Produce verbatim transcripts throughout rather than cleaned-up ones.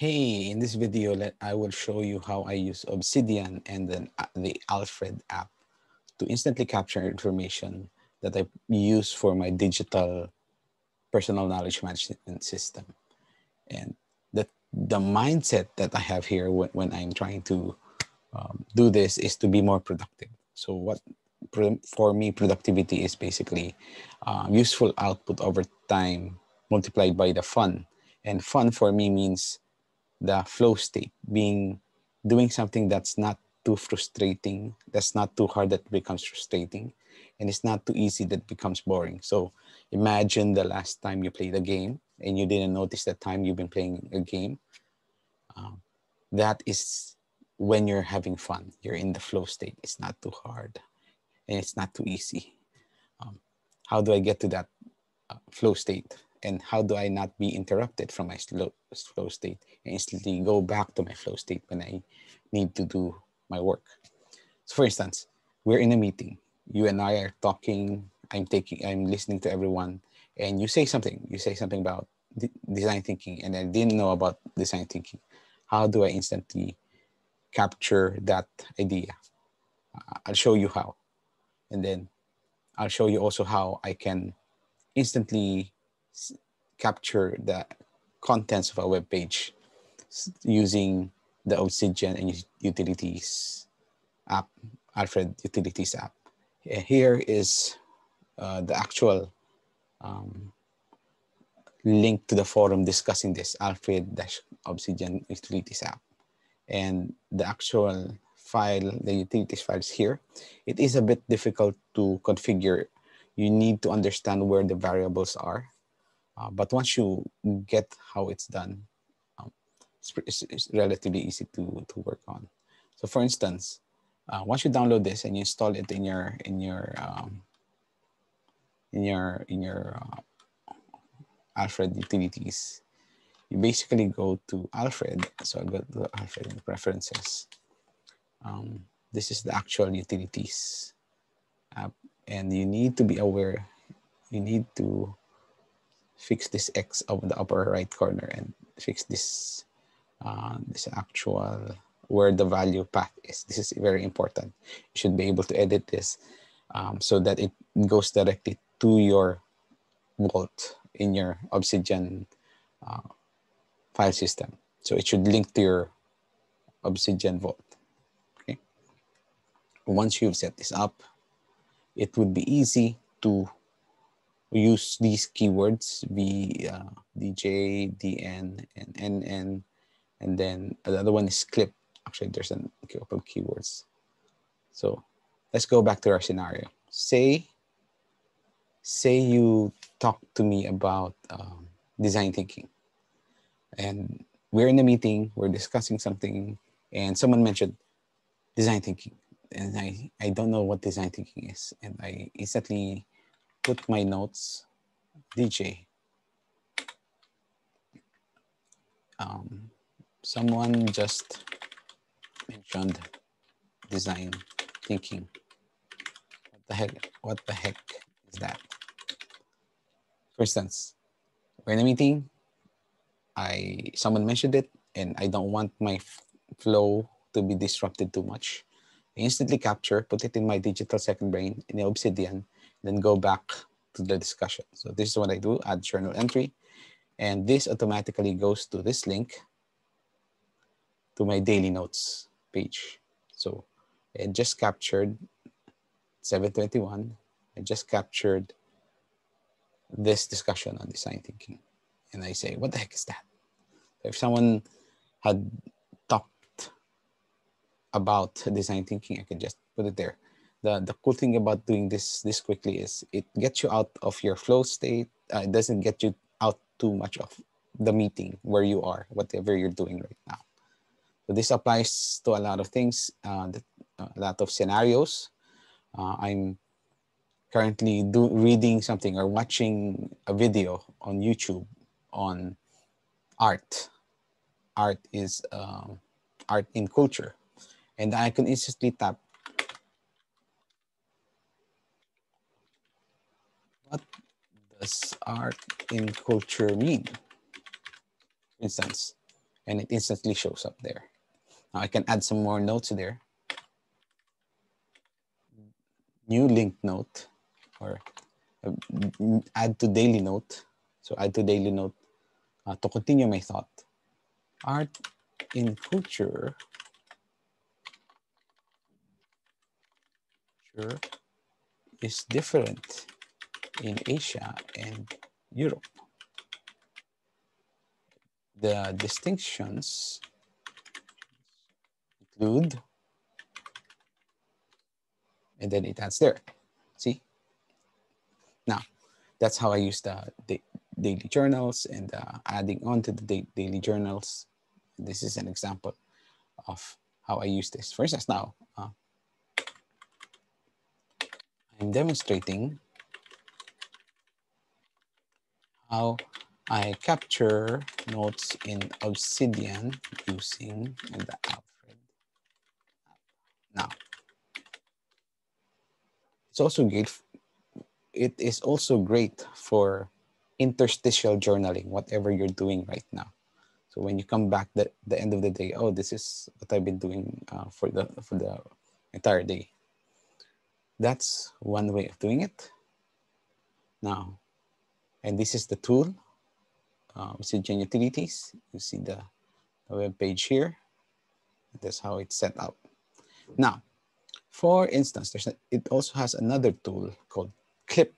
Hey, in this video, let, I will show you how I use Obsidian and then the Alfred app to instantly capture information that I use for my digital personal knowledge management system. And that the mindset that I have here when, when I'm trying to um, do this is to be more productive. So what for me, productivity is basically uh, useful output over time multiplied by the fun. And fun for me means the flow state, being doing something that's not too frustrating, that's not too hard that becomes frustrating, and it's not too easy that becomes boring. So imagine the last time you played a game and you didn't notice the time you've been playing a game. Um, that is when you're having fun. You're in the flow state. It's not too hard and it's not too easy. Um, how do I get to that uh, flow state? And how do I not be interrupted from my slow, slow state and instantly go back to my flow state when I need to do my work? So for instance, we're in a meeting. You and I are talking, I'm taking, I'm listening to everyone, and you say something. You say something about design thinking, and I didn't know about design thinking. How do I instantly capture that idea? I'll show you how. And then I'll show you also how I can instantly capture the contents of a web page using the Obsidian and Utilities app, Alfred Utilities app. Here is uh, the actual um, link to the forum discussing this, Alfred-Obsidian Utilities app. And the actual file, the utilities file is here. It is a bit difficult to configure. You need to understand where the variables are. Uh, but once you get how it's done, um, it's, it's relatively easy to, to work on. So for instance, uh, once you download this and you install it in your in your um, in your in your uh, Alfred Utilities, you basically go to Alfred. So I go to Alfred in Preferences. Um, this is the actual Utilities app, and you need to be aware. You need to fix this X of the upper right corner and fix this uh, this actual where the value path is. This is very important. You should be able to edit this um, so that it goes directly to your vault in your Obsidian uh, file system. So it should link to your Obsidian vault. Okay. Once you've set this up, it would be easy to we use these keywords, V, uh, D J, D N, and N N, and then the other one is clip. Actually, there's a couple of keywords. So let's go back to our scenario. Say, say you talk to me about um, design thinking, and we're in a meeting, we're discussing something, and someone mentioned design thinking, and I, I don't know what design thinking is, and I instantly put my notes, D J. Um, someone just mentioned design thinking. What the heck? What the heck is that? For instance, we're in a meeting. I someone mentioned it, and I don't want my flow to be disrupted too much. I instantly capture, put it in my digital second brain in the Obsidian, then go back to the discussion. So this is what I do, add journal entry. And this automatically goes to this link to my daily notes page. So it just captured seven twenty-one. I just captured this discussion on design thinking. And I say, what the heck is that? If someone had talked about design thinking, I could just put it there. The, the cool thing about doing this this quickly is it gets you out of your flow state. Uh, it doesn't get you out too much of the meeting where you are, whatever you're doing right now. So this applies to a lot of things, uh, a lot of scenarios. Uh, I'm currently do, reading something or watching a video on YouTube on art. Art is um, art in culture. And I can instantly tap what does art in culture mean? For instance, and it instantly shows up there. Now I can add some more notes there. New link note, or add to daily note. So add to daily note uh, to continue my thought. Art in culture, sure, is different in Asia and Europe. The distinctions include, and then it adds there. See? Now, that's how I use the, the daily journals and uh, adding on to the da daily journals. This is an example of how I use this. For instance, now uh, I'm demonstrating how I capture notes in Obsidian using the Alfred app. Now, it's also great. It is also great for interstitial journaling, whatever you're doing right now. So when you come back at the, the end of the day, oh, this is what I've been doing uh, for the for the entire day. That's one way of doing it. Now, and this is the tool. Uh, Obsidian Utilities. You see the, the web page here. That's how it's set up. Now, for instance, there's a, it also has another tool called Clip.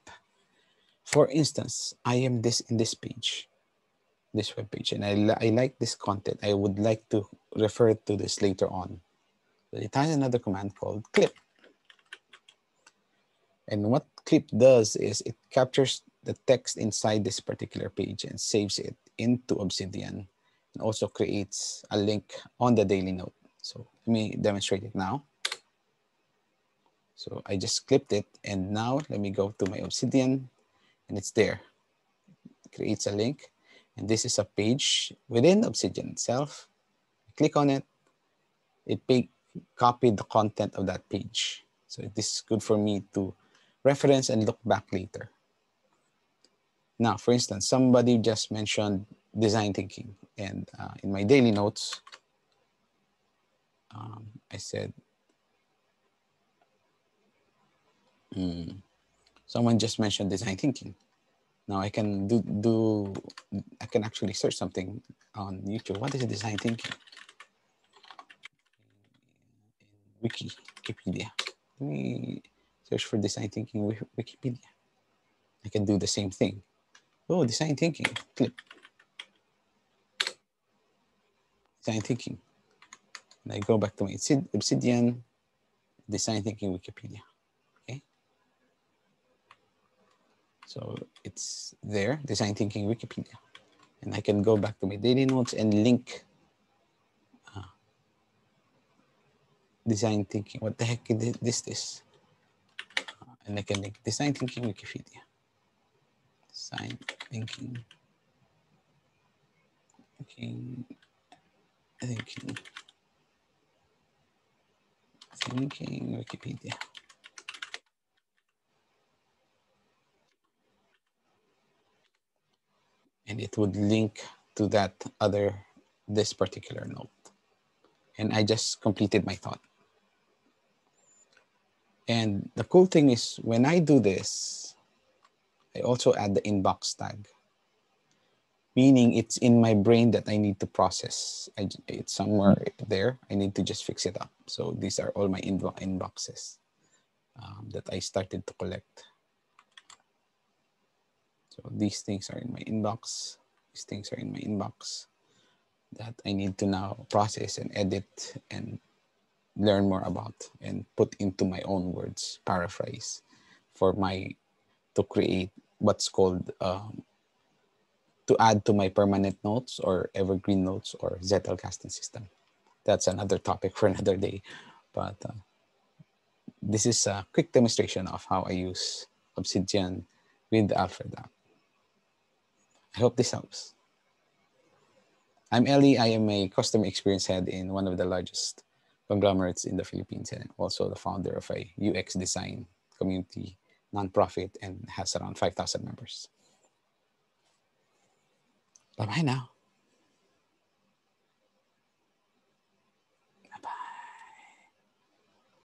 For instance, I am this in this page, this web page, and I, li I like this content. I would like to refer to this later on. But it has another command called Clip. And what Clip does is it captures the text inside this particular page and saves it into Obsidian, and also creates a link on the daily note. So let me demonstrate it now. So I just clipped it, and now let me go to my Obsidian, and it's there. It creates a link, and this is a page within Obsidian itself. I click on it, it pick, copied the content of that page. So this is good for me to reference and look back later. Now, for instance, somebody just mentioned design thinking, and uh, in my daily notes, um, I said, mm, someone just mentioned design thinking. Now I can do, do, I can actually search something on YouTube. What is design thinking? Wiki, Wikipedia. Let me search for design thinking with Wikipedia. I can do the same thing. Oh, design thinking, clip. Design thinking. And I go back to my Obsidian, design thinking Wikipedia, okay? So it's there, design thinking Wikipedia. And I can go back to my daily notes and link uh, design thinking. What the heck is this? this? Uh, and I can link design thinking Wikipedia. Design thinking, thinking, thinking, thinking, Wikipedia. And it would link to that other, this particular note. And I just completed my thought. And the cool thing is when I do this, I also add the inbox tag, meaning it's in my brain that I need to process. I, it's somewhere there. I need to just fix it up. So these are all my inbo inboxes um, that I started to collect. So these things are in my inbox. These things are in my inbox that I need to now process and edit and learn more about and put into my own words, paraphrase for my to create what's called, um, to add to my permanent notes or evergreen notes or Zettel casting system. That's another topic for another day. But uh, this is a quick demonstration of how I use Obsidian with the Alfred app. I hope this helps. I'm Ellie. I am a customer experience head in one of the largest conglomerates in the Philippines and also the founder of a U X design community nonprofit and has around five thousand members. Bye-bye now.